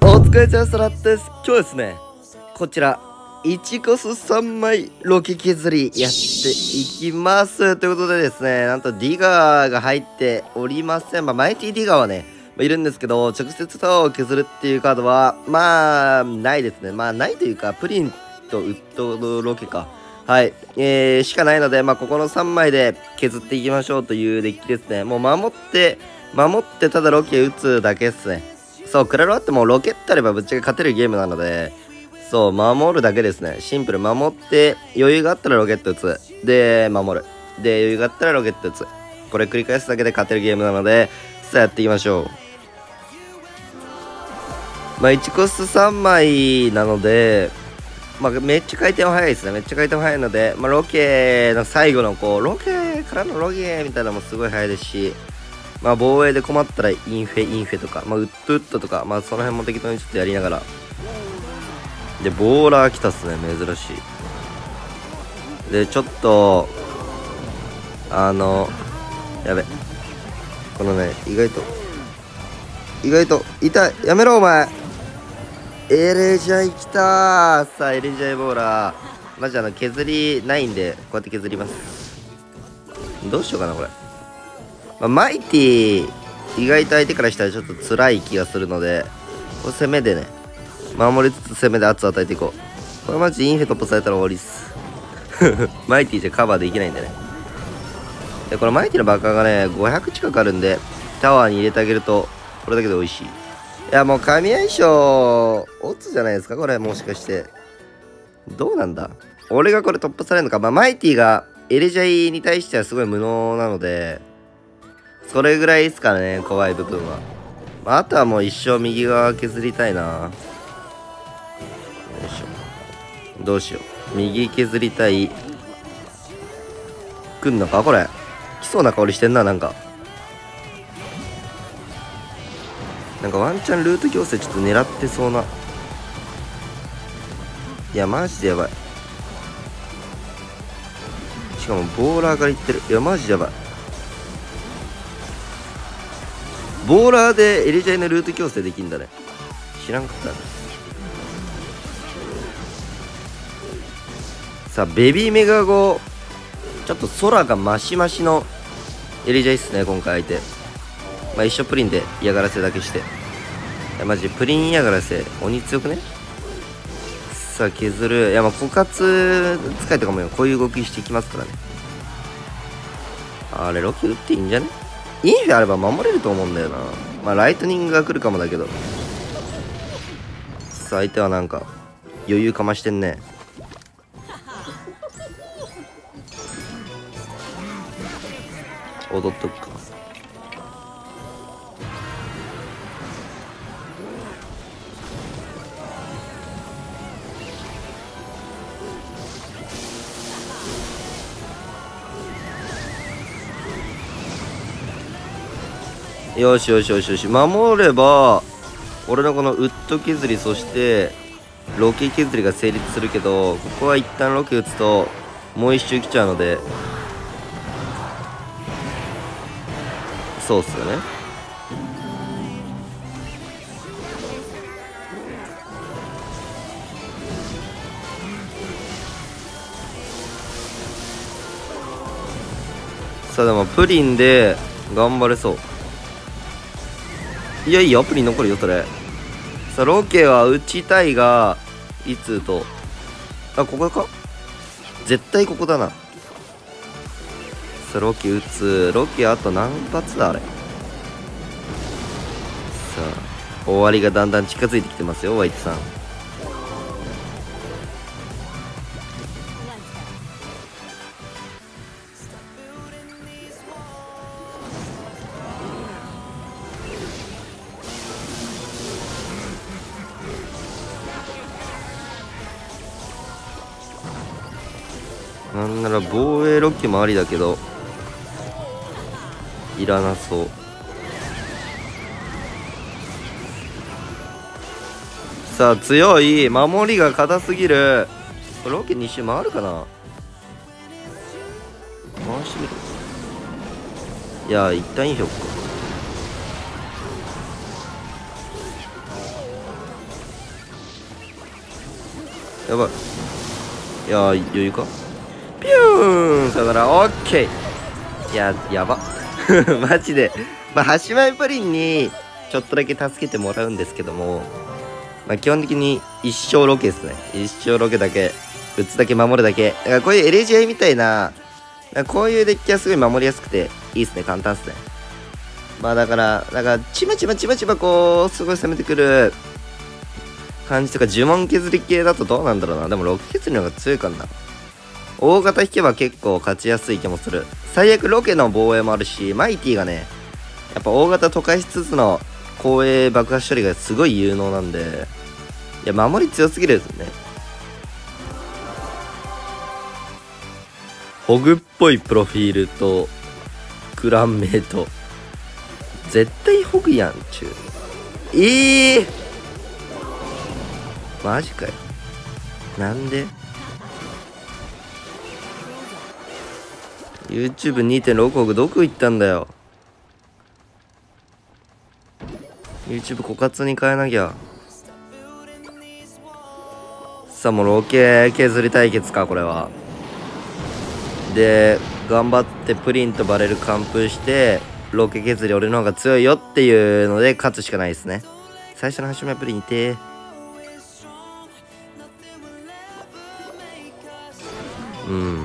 お疲れ様です。今日ですね、こちら1コス3枚ロケ削りやっていきます。ということでですね、なんとディガーが入っておりません。まあマイティディガーはねいるんですけど、直接タワーを削るっていうカードはまあないですね。まあないというか、プリンとウッドのロケか、はい、しかないので、まあここの3枚で削っていきましょうというデッキですね。もう守ってただロケ打つだけですね。そう、クラロワってもうロケってあればぶっちゃけ勝てるゲームなので、そう、守るだけですね。シンプル、守って余裕があったらロケット打つ、で守る、で余裕があったらロケット打つ、これ繰り返すだけで勝てるゲームなので、さあやっていきましょう。まあ1コス3枚なので、まあ、めっちゃ回転は速いですね。めっちゃ回転は速いので、まあ、ロケの最後のこうロケからのロケみたいなのもすごい速いですし、まあ、防衛で困ったらインフェとか、まあ、ウッドとか、まあ、その辺も適当にちょっとやりながら。で、ボーラー来たっすね、珍しい。で、ちょっと、やべ。このね、意外と、痛い、やめろ、お前。エレジャイ来たー。さあ、エレジャイボーラー。マジ削りないんで、こうやって削ります。どうしようかな、これ。マイティ意外と相手からしたらちょっと辛い気がするので、これ攻めでね、守りつつ攻めで圧を与えていこう。これマジインフェ突破されたら終わりっす。マイティじゃカバーできないんでね。で、このマイティの爆破がね、500近くあるんで、タワーに入れてあげると、これだけで美味しい。いや、もう神相性、オツじゃないですか、これ、もしかして。どうなんだ、俺がこれ突破されるのか。まあ、マイティがエレジャイに対してはすごい無能なので、それぐらいですからね、怖い部分は。まあ、あとはもう一生右側削りたいな。よいしょ。どうしよう。右削りたい。来んのかこれ。来そうな香りしてんな、なんか。なんかワンチャンルート強制ちょっと狙ってそうな。いや、マジでやばい。しかもボーラーからいってる。いや、マジでやばい。ボーラーでエレジャイのルート強制できんだね。知らんかったね。さあ、ベビーメガゴ、ちょっと空がマシマシのエレジャイっすね、今回相手。まあ一緒プリンで嫌がらせだけして。いや、マジプリン嫌がらせ、鬼強くね。さあ、削る。いや、まあ枯渇使いとかもよ、こういう動きしていきますからね。あれ、ロケ打っていいんじゃね。インフェあれば守れると思うんだよな。まあライトニングが来るかもだけど。さあ相手はなんか余裕かましてんね。踊っとくか。よしよしよしよし、守れば俺のこのウッド削り、そしてロケ削りが成立するけど、ここは一旦ロケ打つともう一周来ちゃうので、そうっすよね。さあ、でもプリンで頑張れそう。いや、いいよ、プリン残るよ、それ。さあ、ロケは打ちたいが、いつと。あ、ここか？絶対ここだな。さあ、ロケ打つ。ロケあと何発だ、あれ。さあ、終わりがだんだん近づいてきてますよ、ワイツさん。なんなら防衛ロッキーもありだけど、いらなそう。さあ、強い。守りが硬すぎる。これロケ2周回るかな。回してみる。いや、一旦いいひょっか。やばい。いやー、余裕か。ピューン、さよなら、オッケー。いや、やば。マジで。まあ、はしまいプリンに、ちょっとだけ助けてもらうんですけども、まあ、基本的に一生ロケですね。一生ロケだけ、打つだけ守るだけ。だからこういう LGI みたいな、こういうデッキはすごい守りやすくて、いいですね、簡単ですね。まあだから、ちまちまこう、すごい攻めてくる感じとか、呪文削り系だとどうなんだろうな。でも6削りの方が強いかな。大型引けば結構勝ちやすい気もする。最悪ロケの防衛もあるし、マイティがね、やっぱ大型溶かしつつの後衛爆破処理がすごい有能なんで、いや、守り強すぎるですよね。ホグっぽいプロフィールと、クランメイト。絶対ホグやんちゅう。マジかよ。なんで YouTube2.6 ホグどこ行ったんだよ。YouTube 枯渇に変えなきゃ。さあもうロケ削り対決かこれは。で頑張ってプリンとバレル完封してロケ削り俺の方が強いよっていうので勝つしかないですね。最初のハシマプリン痛え。うん、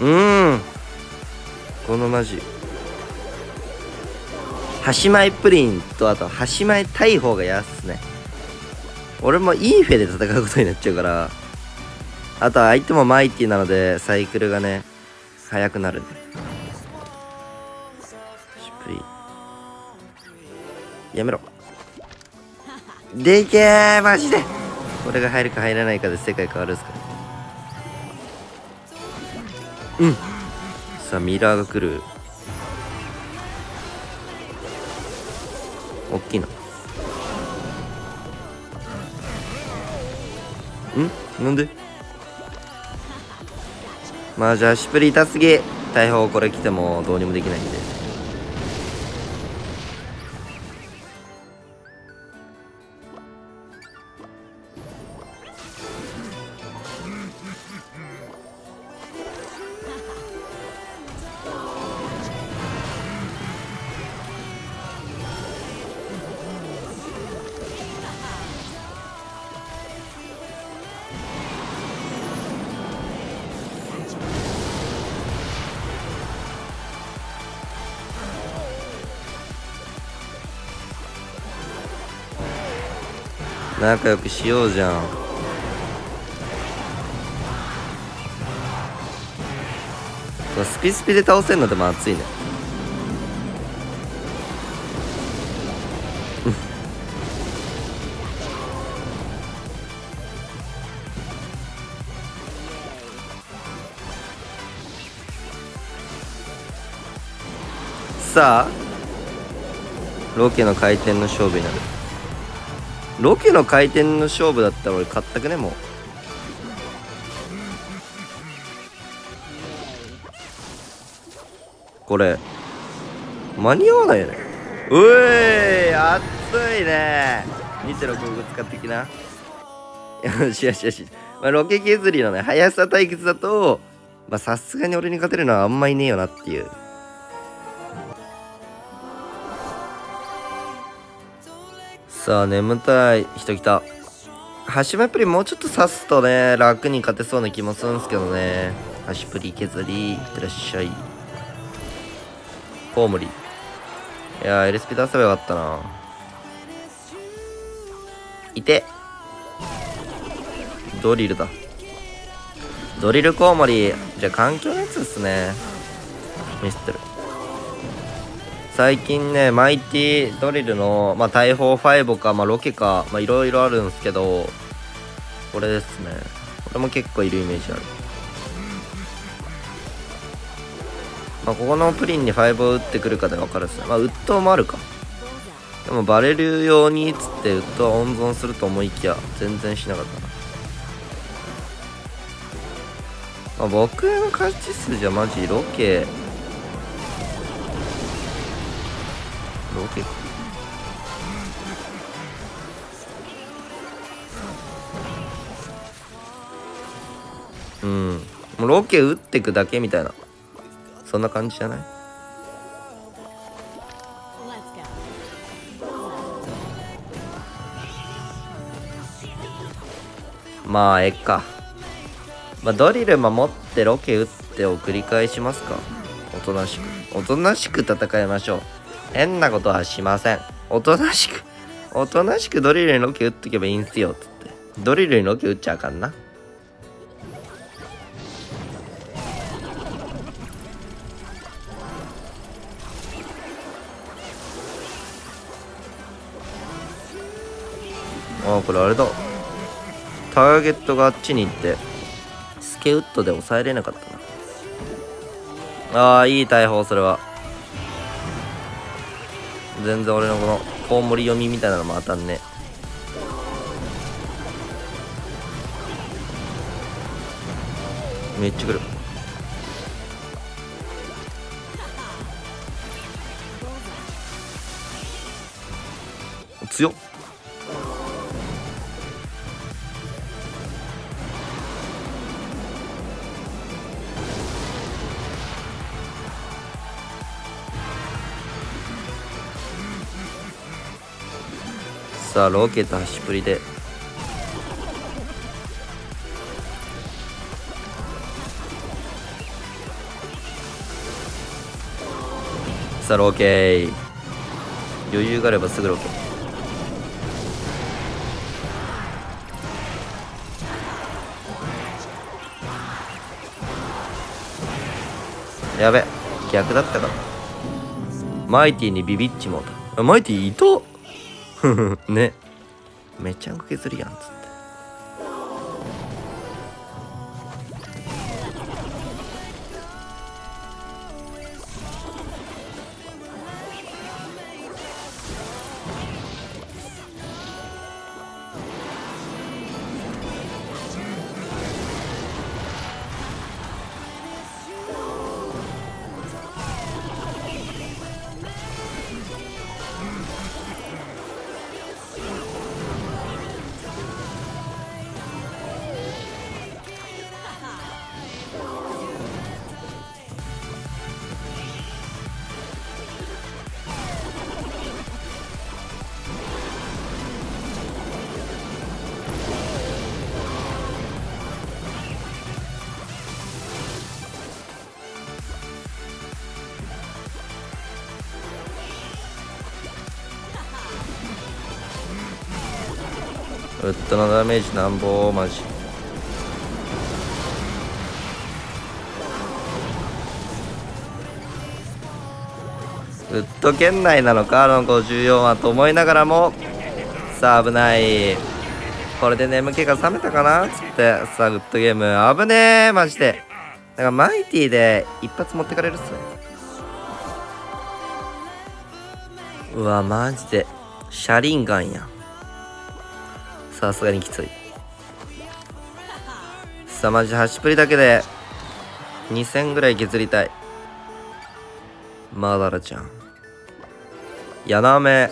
うんこのマジはしまいプリンとあとはしまい大砲が安っすね。俺もインフェで戦うことになっちゃうから、あとは相手もマイティなのでサイクルがね速くなる。やめろでいけー。マジでこれが入るか入らないかで世界変わるんすか。うんさあミラーが来る。おっきいな。んなんでまあじゃあシュプリ痛すぎ。大砲これ来てもどうにもできないんで、仲良くしようじゃん。スピスピで倒せんのでも熱いね。さあロケの回転の勝負になる。ロケの回転の勝負だったら俺勝ったくね。もうこれ間に合わないよね。うえい熱いね。 2.6 使ってきな。よしよしよし、まあ、ロケ削りのね速さ対決だとさすがに俺に勝てるのはあんまいねえよなっていう。さあ眠たい人来た。ハシマプリもうちょっと刺すとね楽に勝てそうな気もするんですけどね。ハシプリ削りいってらっしゃい。コウモリ。いやーエルスピ出せばよかったな。いてドリルだ。ドリルコウモリ。じゃあ環境のやつですね。ミスってる。最近ね、マイティドリルの、大砲5か、ロケか、いろいろあるんですけど、これですね。これも結構いるイメージある。ここのプリンに5を打ってくるかで分かるっすね。ウッドもあるか。でもバレル用にっつってウッドは温存すると思いきや、全然しなかったな。僕の勝ち数じゃマジロケもうロケ打ってくだけみたいな、そんな感じじゃない？えっか。ドリル守ってロケ打ってを繰り返しますか。おとなしく戦いましょう。変なことはしません。おとなしくドリルにロケ打っとけばいいんすよっつって、ドリルにロケ打っちゃあかんな。これあれだ、ターゲットがあっちに行ってスケウッドで抑えれなかったな。いい大砲。それは全然俺のこのコウモリ読みみたいなのも当たんね。めっちゃ来る。強っ。さあロケット端っぷりでさあロケー、余裕があればすぐロケ。やべ、逆だったかな。マイティにビビっちもうた。マイティいたね、めちゃく削るやんっつって。ウッドのダメージなんぼー、マジ。ウッド圏内なのかあの54はと思いながらも、さあ危ない。これで眠気が覚めたかなっつって、さあウッドゲーム危ねえマジで。だからマイティで一発持ってかれるっすね。うわマジでシャリンガンやん、さすがにきつい。さあマジ端っぷりだけで2000ぐらい削りたい。マダラちゃん、ヤナメ、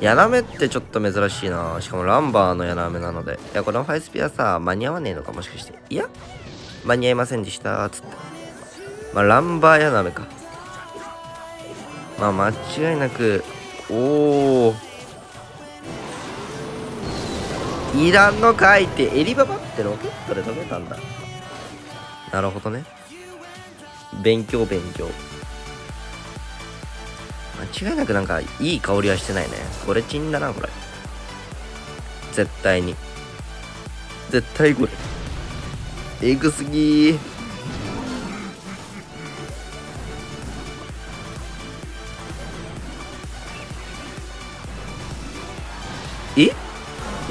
ヤナメってちょっと珍しいな。しかもランバーのヤナメなので、いやこのファイスピアさ間に合わねえのかもしかして。いや間に合いませんでしたっつって、ランバーヤナメか。間違いなくおおいらんのかいって。エリババってロケットで止めたんだ。なるほどね、勉強。間違いなくなんかいい香りはしてないね。これチンだなこれ、絶対これエグすぎー。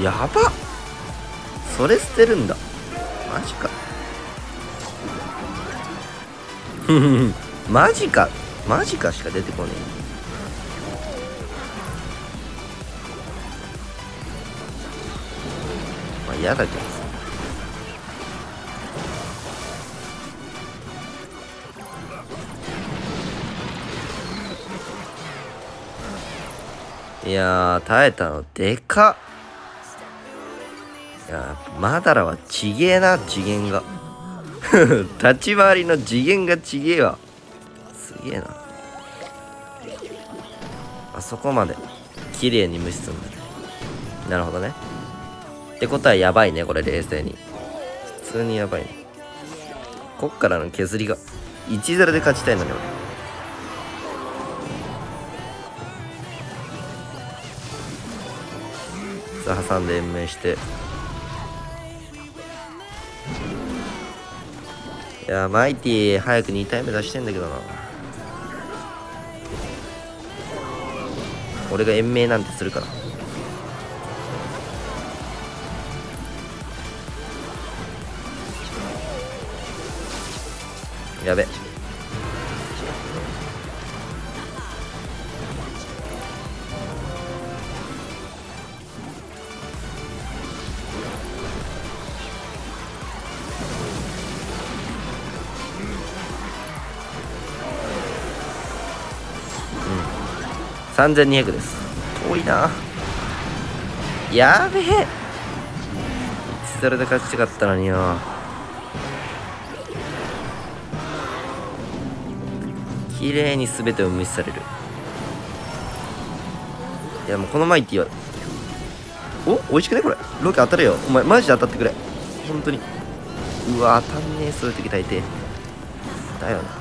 やばっ、それ捨てるんだ、マジか。マジか、マジかしか出てこねえ。嫌だけどさ。いやー、耐えたのでかっ。いやー、マダラはちげえな、次元が。立ち回りの次元がちげえわ。すげえな。あそこまで綺麗に無視するんだね。なるほどね。ってことはやばいね、これ冷静に。普通にやばいね。こっからの削りが 1-0 で勝ちたいのに俺。さあ挟んで延命して、いやマイティ早く2体目出してんだけどな。俺が延命なんてするから。やべ。3200です。遠いな。やべえ。1-0で勝ちたかったのによ。綺麗に全てを無視される。いやもうこのマイティはおいしくねこれ。ロケ当たれよお前、マジで当たってくれ本当に。うわ当たんねえ、そういう時大抵だよな。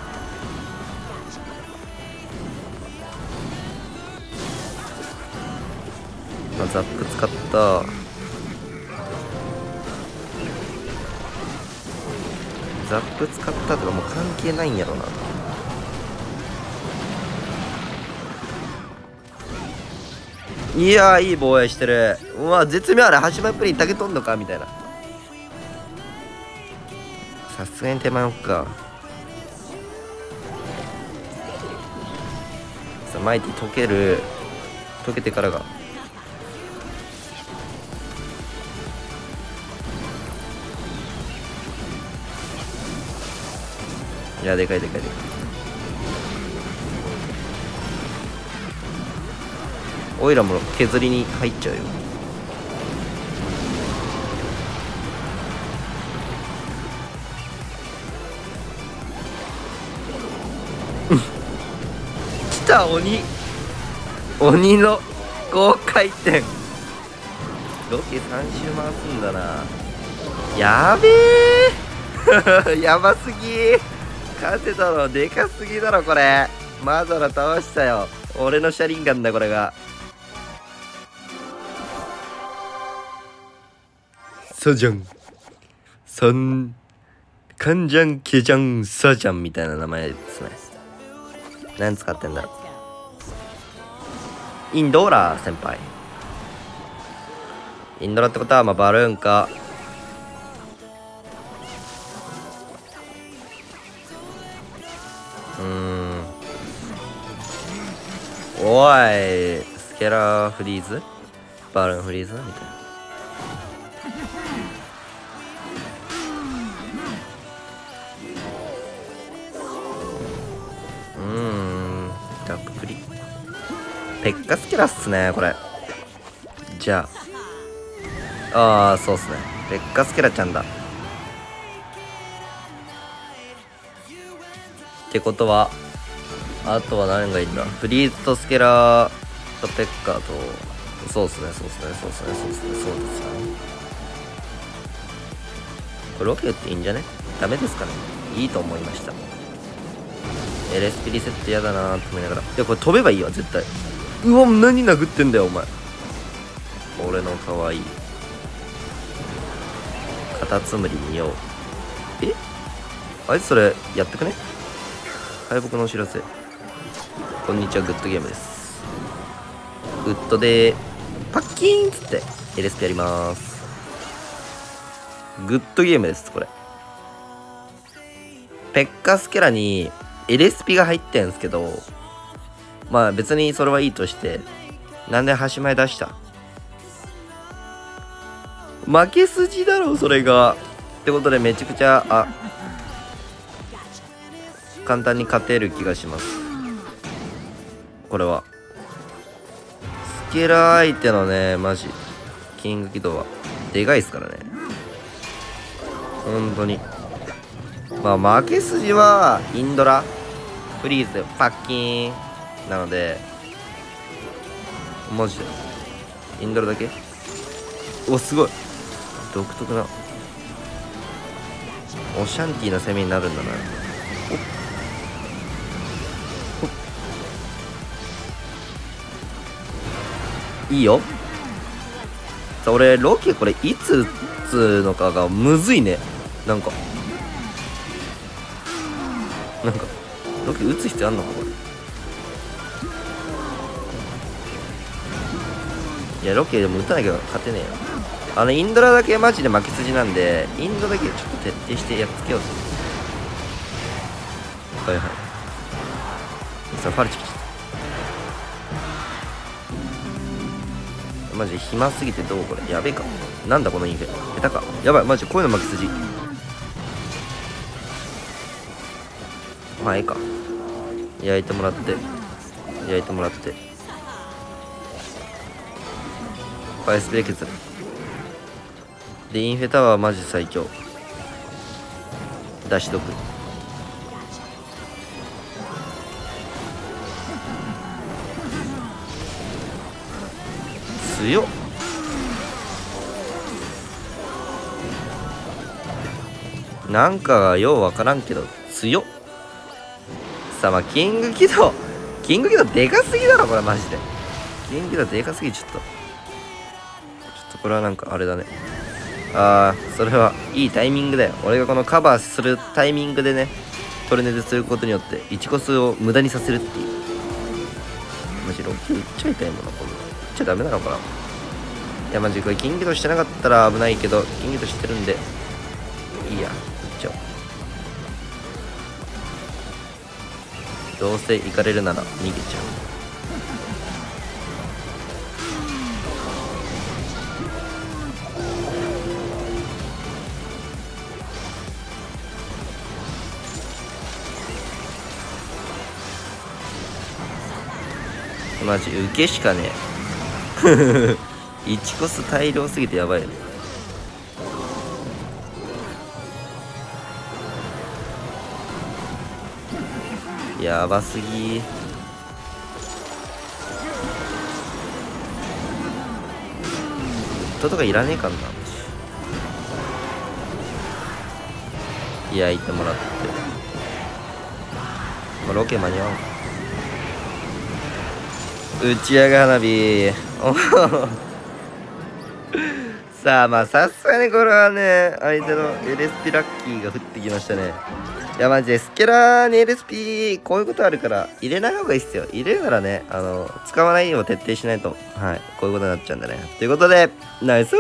まあザップ使った。ザップ使ったとかもう関係ないんやろな。いやーいい防衛してる。うわ絶妙。あれ8枚プリン竹取んのかみたいな。さすがに手前置くか。さあマイティ溶ける、溶けてからがいやでかいでかいでかい。オイラも削りに入っちゃうよ。来た鬼、鬼の高回転。ロケ3周回すんだな。やべえ。やばすぎー。勝てたのでかすぎだろこれ。マザラ倒したよ。俺の車輪ガンだこれが。サジャン、サン、カンジャン、ケジャン、サジャンみたいな名前ですね。何使ってんだろう。インドーラー先輩。インドラってことは、まあ、バルーンか。おい、スケラーフリーズ？バルーンフリーズみたいな。ペッカスケラっすねこれ。じゃあ、ああそうっすね、ペッカスケラちゃんだ。ってことはあとは何がいいんだ。フリーズとスケラとペッカーと、そうっすねそうっすねそうっすねそうっすねそうですね。これロケ打っていいんじゃね。ダメですかね。いいと思いました。LSP リセット嫌だなーと思いながら。いやこれ飛べばいいわ絶対。うわ何殴ってんだよお前。俺の可愛いカタツムリ見よう。えあいつそれやってくね。敗北のお知らせ。こんにちはグッドゲームです。ウッドでパッキーンっつってエレスピやります。グッドゲームです。これペッカスケラにエレスピが入ってんすけど、まあ別にそれはいいとして、なんで端前出した？負け筋だろそれが。ってことでめちゃくちゃ簡単に勝てる気がします。これはスケラ相手のね、マジキング軌道はでかいですからね、本当に。まあ負け筋はインドラフリーズでパッキーンなので、マジでインドラだけ。お、すごい独特なオシャンティーな攻めになるんだな。いいよ。さあ俺ロケこれいつ打つのかがむずいね。なんかロケ打つ必要あんのかこれ。いやロケでも打たなきゃ勝てねえよ。インドラだけマジで負け筋なんで、インドだけちょっと徹底してやっつけようと。はいはい。さあファルチ来ちゃった。マジ暇すぎてどうこれやべえか。なんだこのインフェ下手か。やばいマジこういうの負け筋。まあええか。焼いてもらって焼いてもらってバイスブレイクする。でインフェタワーマジ最強出し毒。強っ。なんかようわからんけど強っ。さあまあキング軌道でかすぎだろこれマジで。キング軌道でかすぎ。ちょっとこれはなんかあれだね。それはいいタイミングだよ。俺がこのカバーするタイミングでね、トルネですることによって1個数を無駄にさせるっていう。マジロッキー打っちゃいたいもんな、これ。打っちゃダメなのかな。いやマジこれキング軌道してなかったら危ないけど、キング軌道してるんでいいや、打っちゃおう。どうせ行かれるなら逃げちゃう。マジ受けしかねえ。1コス大量すぎてやばいよね。やばすぎ。ウッドとかいらねえかんな。焼いてもらって、ロケ間に合わんか。打ち上げ花火。さあまあさすがにこれはね、相手のエレスピラッキーが降ってきましたね。いやマジでスケラーにエレスピこういうことあるから入れない方がいいっすよ。入れるならね、使わないよう徹底しないと、はい、こういうことになっちゃうんだね。ということでナイス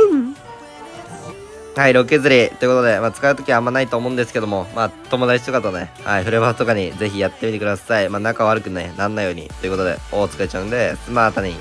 はいロケ釣りということで、まあ、使う時はあんまないと思うんですけども、まあ友達とかとね、はい、フレバーとかにぜひやってみてください。まあ仲悪くねなんないようにということで、お疲れちゃうんでスマートに。